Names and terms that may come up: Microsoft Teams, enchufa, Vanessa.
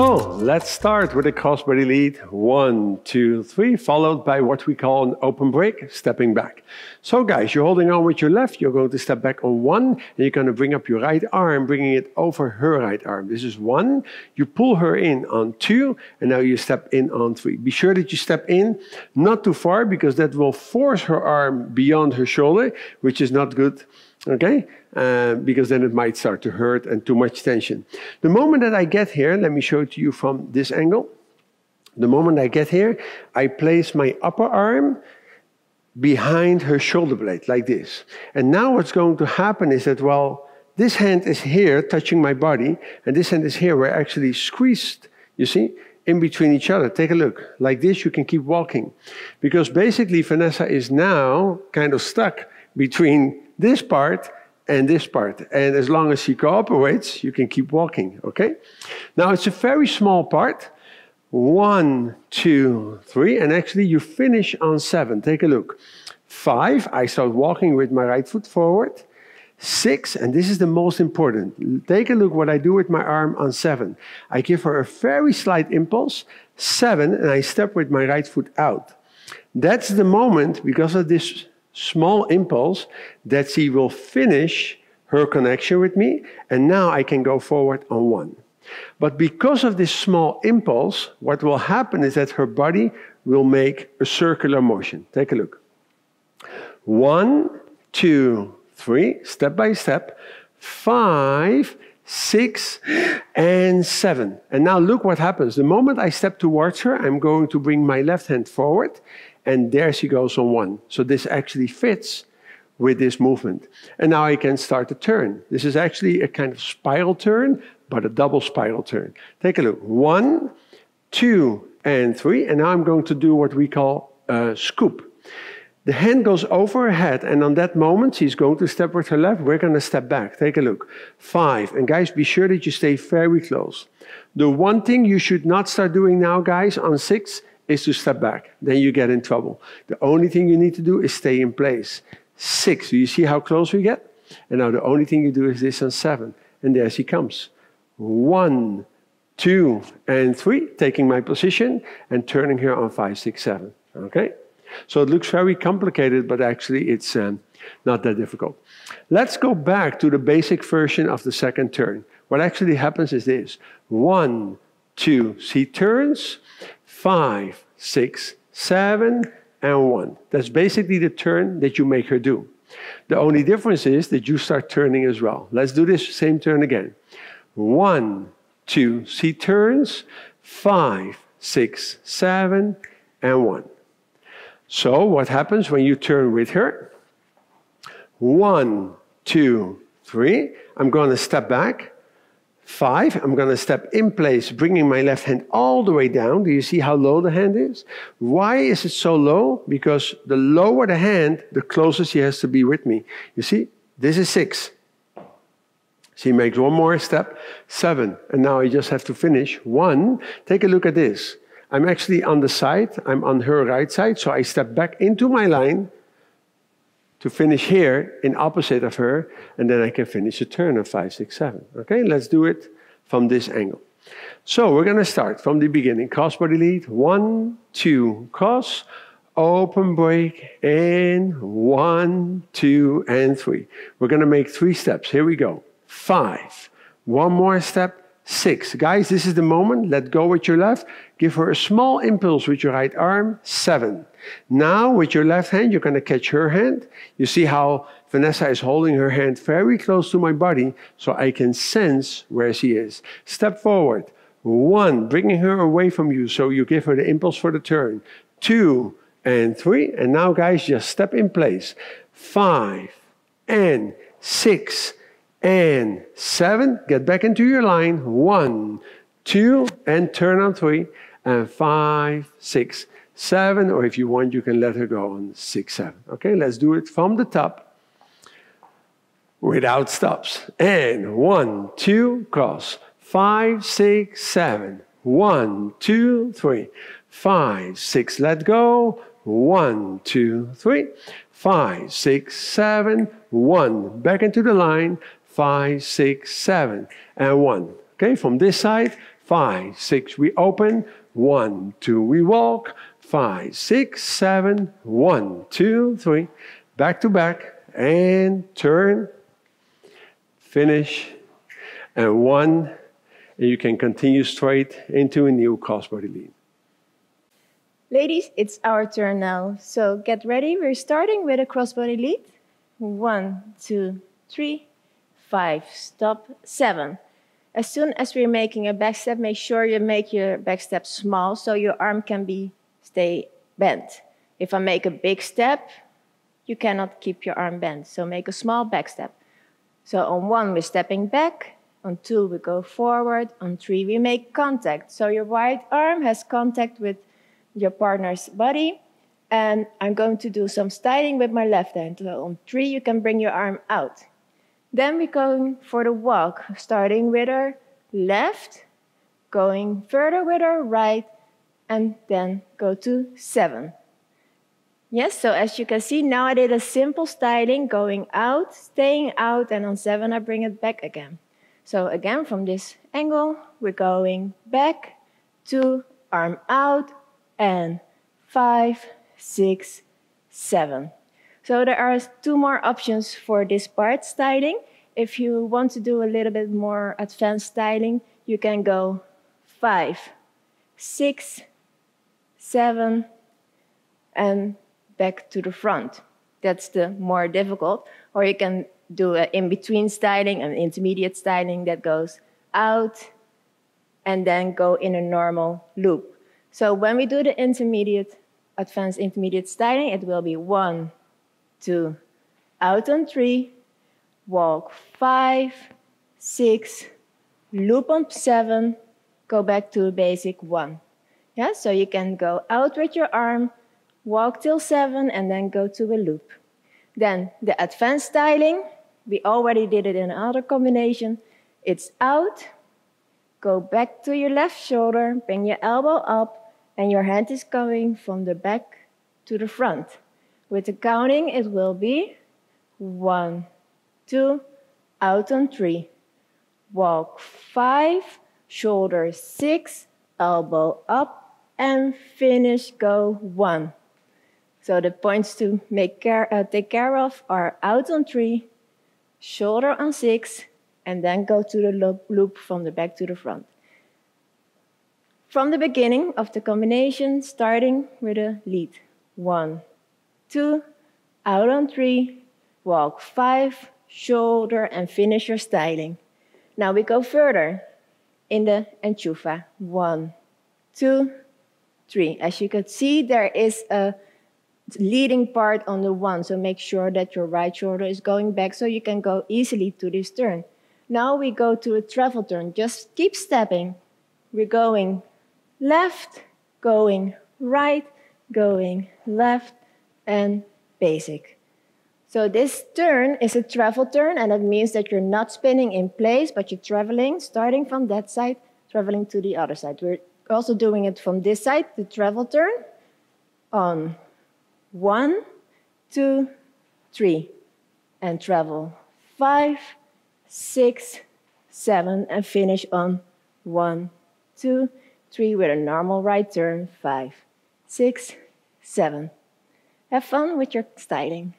So let's start with a crossbody lead, 1, 2, 3, followed by what we call an open break, stepping back. So guys, you're holding on with your left, you're going to step back on 1, and you're going to bring up your right arm, bringing it over her right arm. This is 1, you pull her in on 2, and now you step in on 3. Be sure that you step in, not too far, because that will force her arm beyond her shoulder, which is not good. Okay? Because then it might start to hurt and too much tension. The moment that I get here, let me show it to you from this angle. The moment I get here, I place my upper arm behind her shoulder blade, like this. And now what's going to happen is that while this hand is here touching my body, and this hand is here, we're actually squeezed, you see, in between each other. Take a look. Like this, you can keep walking. Because basically, Vanessa is now kind of stuck between this part and this part. And as long as she cooperates, you can keep walking, okay? Now, it's a very small part. 1, 2, 3, and actually you finish on 7. Take a look. 5, I start walking with my right foot forward. 6, and this is the most important. Take a look what I do with my arm on 7. I give her a very slight impulse. 7, and I step with my right foot out. That's the moment, because of this small impulse, that she will finish her connection with me, and now I can go forward on 1. But because of this small impulse, what will happen is that her body will make a circular motion. Take a look. 1, 2, 3, step by step. 5, 6, and 7. And now look what happens. The moment I step towards her, I'm going to bring my left hand forward, and there she goes on 1. So this actually fits with this movement. And now I can start a turn. This is actually a kind of spiral turn, but a double spiral turn. Take a look. 1, 2, and 3. And now I'm going to do what we call a scoop. The hand goes over her head, and on that moment, she's going to step with her left. We're going to step back. Take a look. 5. And guys, be sure that you stay very close. The one thing you should not start doing now, guys, on 6, is to step back. Then you get in trouble. The only thing you need to do is stay in place. 6. Do you see how close we get? And now the only thing you do is this on 7. And there she comes. 1, 2, and 3. Taking my position and turning her on 5, 6, 7. Okay? So it looks very complicated, but actually it's not that difficult. Let's go back to the basic version of the second turn. What actually happens is this. 1, 2, she turns. 5, 6, 7, and 1. That's basically the turn that you make her do. The only difference is that you start turning as well. Let's do this same turn again. 1, 2, she turns. 5, 6, 7, and 1. So what happens when you turn with her? 1, 2, 3. I'm going to step back. 5. I'm going to step in place, bringing my left hand all the way down. Do you see how low the hand is? Why is it so low? Because the lower the hand, the closer she has to be with me. You see, this is 6. She makes one more step. 7. And now I just have to finish. 1. Take a look at this. I'm actually on the side, I'm on her right side, so I step back into my line to finish here in opposite of her, and then I can finish the turn of 5, 6, 7. Okay, let's do it from this angle. So we're gonna start from the beginning. Crossbody lead, 1, 2, cross, open break, and 1, 2, and 3. We're gonna make 3 steps, here we go. 5, one more step. 6. Guys, this is the moment. Let go with your left. Give her a small impulse with your right arm. 7. Now, with your left hand, you're going to catch her hand. You see how Vanessa is holding her hand very close to my body, so I can sense where she is. Step forward. 1, bringing her away from you, so you give her the impulse for the turn. 2, and 3. And now, guys, just step in place. 5, and 6, and 7, get back into your line. 1, 2, and turn on 3, and 5, 6, 7, or if you want, you can let her go on 6, 7. Okay, let's do it from the top without stops. And 1, 2, cross. 5, 6, 7. 1, 2, 3. 5, 6, let go. 1, 2, 3. 5, 6, 7, 1. Back into the line. 5, 6, 7, and 1. Okay, from this side, 5, 6, we open, 1, 2, we walk, 5, 6, 7, 1, 2, 3, back to back, and turn, finish, and 1, and you can continue straight into a new crossbody lean. Ladies, it's our turn now, so get ready. We're starting with a crossbody lead. 1, 2, 3, 5, stop, 7. As soon as we're making a back step, make sure you make your back step small so your arm can stay bent. If I make a big step, you cannot keep your arm bent, so make a small back step. So on 1, we're stepping back, on 2, we go forward, on 3, we make contact. So your right arm has contact with your partner's body, and I'm going to do some styling with my left hand. So on 3, you can bring your arm out. Then we go for the walk, starting with our left, going further with our right, and then go to 7. Yes, so as you can see, now I did a simple styling, going out, staying out, and on 7 I bring it back again. So again, from this angle, we're going back, 2, arm out, and 5, 6, 7. So there are 2 more options for this part styling. If you want to do a little bit more advanced styling, you can go 5, 6, 7, and back to the front. That's the more difficult. Or you can do an in-between styling, an intermediate styling that goes out and then go in a normal loop. So when we do the intermediate, advanced intermediate styling, it will be 1, 2, out on 3, walk 5, 6, loop on 7, go back to basic 1. Yeah, so you can go out with your arm, walk till 7, and then go to a loop. Then the advanced styling, we already did it in another combination. It's out, go back to your left shoulder, bring your elbow up, and your hand is going from the back to the front. With the counting, it will be 1, 2, out on 3, walk 5, shoulder 6, elbow up, and finish, go 1. So the points to take care of are out on 3, shoulder on 6, and then go to the loop from the back to the front. From the beginning of the combination, starting with a lead, 1, 2, out on 3, walk 5, shoulder, and finish your styling. Now we go further in the enchufa. 1, 2, 3. As you can see, there is a leading part on the 1, so make sure that your right shoulder is going back so you can go easily to this turn. Now we go to a travel turn. Just keep stepping. We're going left, going right, going left, and basic. So this turn is a travel turn, and that means that you're not spinning in place, but you're traveling, starting from that side, traveling to the other side. We're also doing it from this side, the travel turn, on 1, 2, 3, and travel 5, 6, 7, and finish on 1, 2, 3 with a normal right turn, 5, 6, 7. Have fun with your styling.